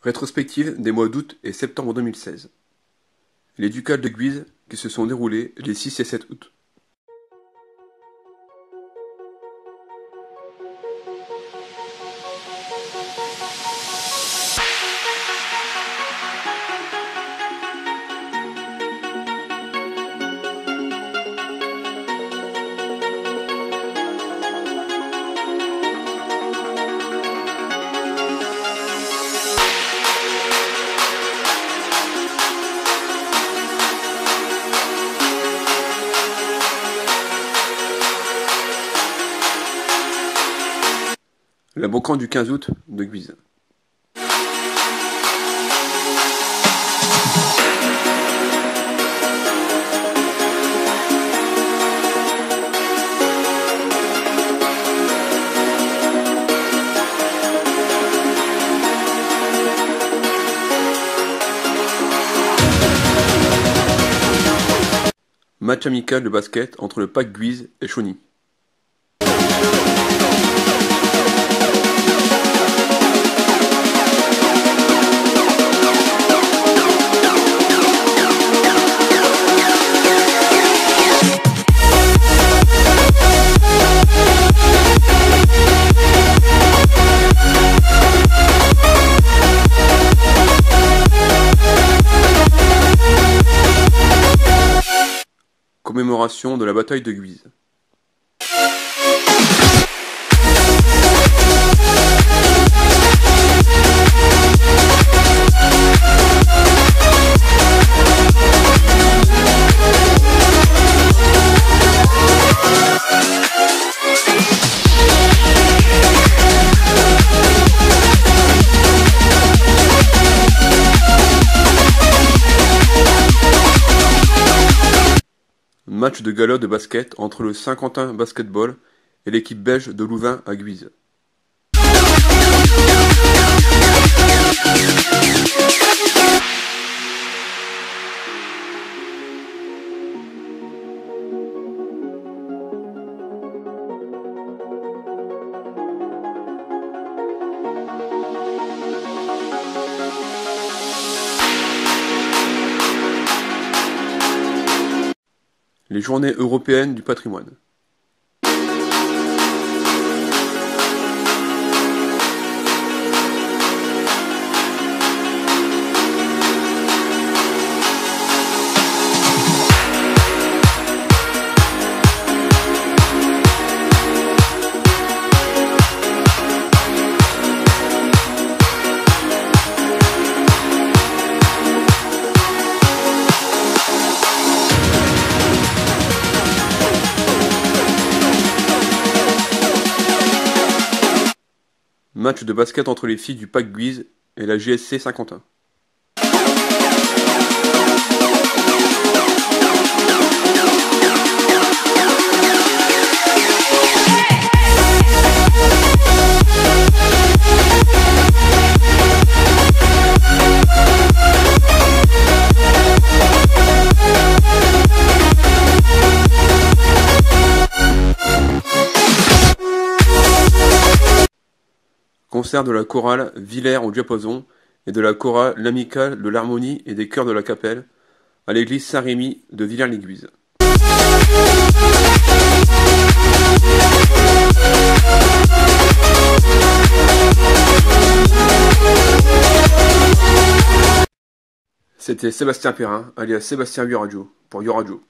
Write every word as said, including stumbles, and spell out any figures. Rétrospective des mois d'août et septembre deux mille seize. Les Ducales de Guise qui se sont déroulés les six et sept août. Le beau camp du quinze août de Guise. Match amical de basket entre le P A C Guise et Chouny. Commémoration de la bataille de Guise. Match de gala de basket entre le Saint-Quentin Basketball et l'équipe belge de Louvain à Guise. Les journées européennes du patrimoine. Match de basket entre les filles du P A C Guise et la G S C Saint-Quentin. Concert de la chorale Villers au diapason et de la chorale l'amicale de l'harmonie et des chœurs de la Capelle à l'église Saint-Rémy de Villers-les-Guises. C'était Sébastien Perrin, alias Sébastien Uyuradio, pour Uyuradio.